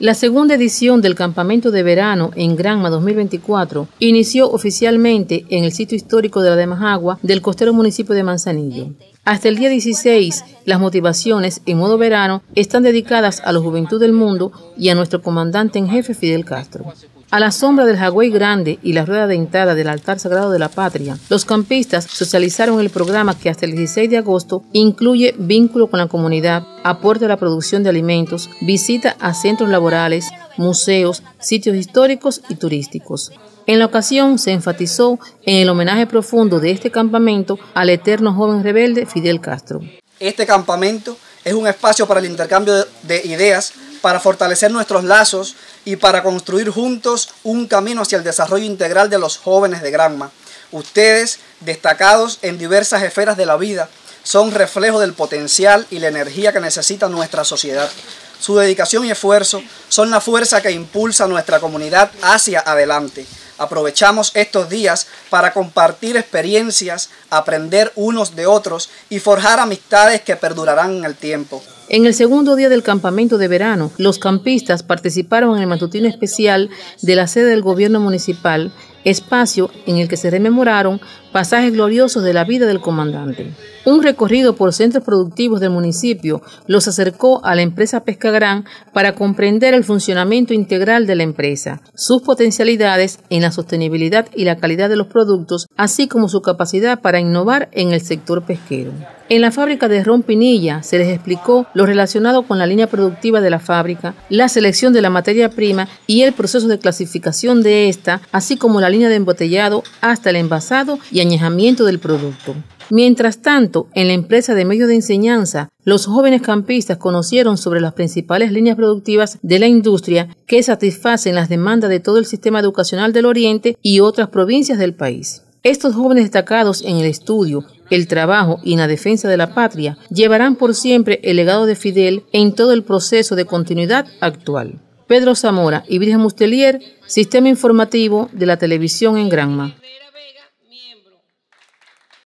La segunda edición del Campamento de Verano en Granma 2024 inició oficialmente en el sitio histórico de la Demajagua del costero municipio de Manzanillo. Hasta el día 16, las motivaciones en modo verano están dedicadas a la juventud del mundo y a nuestro comandante en jefe Fidel Castro. A la sombra del Jagüey Grande y la rueda dentada del altar sagrado de la patria, los campistas socializaron el programa que hasta el 16 de agosto incluye vínculo con la comunidad, aporte a la producción de alimentos, visita a centros laborales, museos, sitios históricos y turísticos. En la ocasión se enfatizó en el homenaje profundo de este campamento al eterno joven rebelde Fidel Castro. Este campamento es un espacio para el intercambio de ideas, para fortalecer nuestros lazos y para construir juntos un camino hacia el desarrollo integral de los jóvenes de Granma. Ustedes, destacados en diversas esferas de la vida, son reflejo del potencial y la energía que necesita nuestra sociedad. Su dedicación y esfuerzo son la fuerza que impulsa a nuestra comunidad hacia adelante. Aprovechamos estos días para compartir experiencias, aprender unos de otros y forjar amistades que perdurarán en el tiempo. En el segundo día del campamento de verano, los campistas participaron en el matutino especial de la sede del gobierno municipal, espacio en el que se rememoraron pasajes gloriosos de la vida del comandante. Un recorrido por centros productivos del municipio los acercó a la empresa Pescagrán para comprender el funcionamiento integral de la empresa, sus potencialidades en la sostenibilidad y la calidad de los productos, así como su capacidad para innovar en el sector pesquero. En la fábrica de Ron Pinilla se les explicó lo relacionado con la línea productiva de la fábrica, la selección de la materia prima y el proceso de clasificación de esta, así como la línea de embotellado hasta el envasado y añejamiento del producto. Mientras tanto, en la empresa de medios de enseñanza, los jóvenes campistas conocieron sobre las principales líneas productivas de la industria que satisfacen las demandas de todo el sistema educacional del Oriente y otras provincias del país. Estos jóvenes destacados en el estudio, el trabajo y en la defensa de la patria llevarán por siempre el legado de Fidel en todo el proceso de continuidad actual. Pedro Zamora y Virgen Mustelier, Sistema Informativo de la Televisión en Granma.